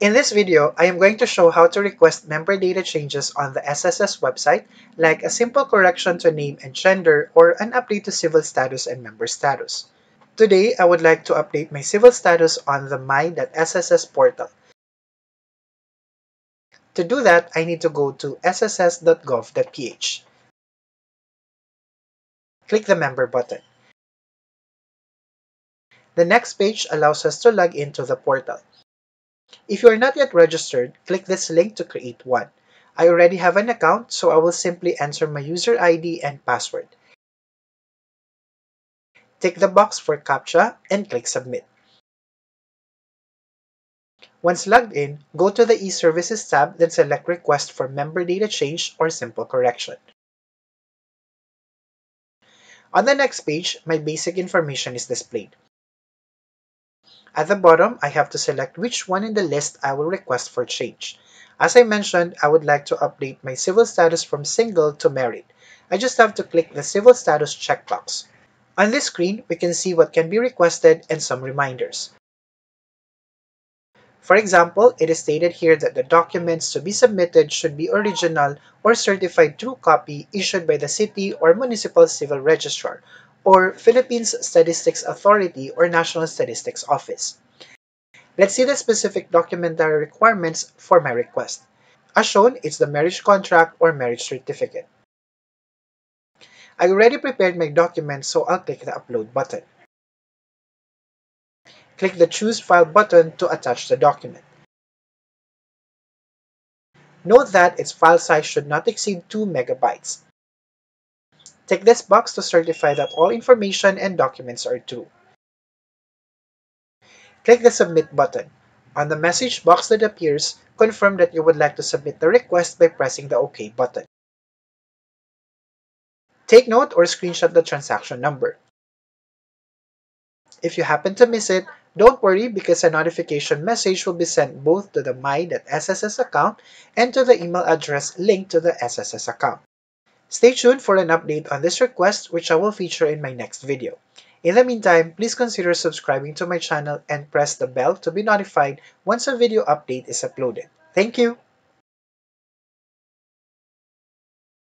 In this video, I am going to show how to request member data changes on the SSS website, like a simple correction to name and gender or an update to civil status and member status. Today, I would like to update my civil status on the my.sss portal. To do that, I need to go to sss.gov.ph. Click the member button. The next page allows us to log into the portal. If you are not yet registered, click this link to create one. I already have an account, so I will simply enter my user ID and password. Tick the box for CAPTCHA and click Submit. Once logged in, go to the eServices tab, then select Request for Member Data Change or Simple Correction. On the next page, my basic information is displayed. At the bottom, I have to select which one in the list I will request for change. As I mentioned, I would like to update my civil status from single to married. I just have to click the Civil Status checkbox. On this screen, we can see what can be requested and some reminders. For example, it is stated here that the documents to be submitted should be original or certified true copy issued by the city or municipal civil registrar, or Philippines Statistics Authority or National Statistics Office. Let's see the specific documentary requirements for my request. As shown, it's the marriage contract or marriage certificate. I already prepared my documents, so I'll click the Upload button. Click the Choose File button to attach the document. Note that its file size should not exceed 2 megabytes. Tick this box to certify that all information and documents are true. Click the Submit button. On the message box that appears, confirm that you would like to submit the request by pressing the OK button. Take note or screenshot the transaction number. If you happen to miss it, don't worry because a notification message will be sent both to the my.sss account and to the email address linked to the SSS account. Stay tuned for an update on this request, which I will feature in my next video. In the meantime, please consider subscribing to my channel and press the bell to be notified once a video update is uploaded. Thank you!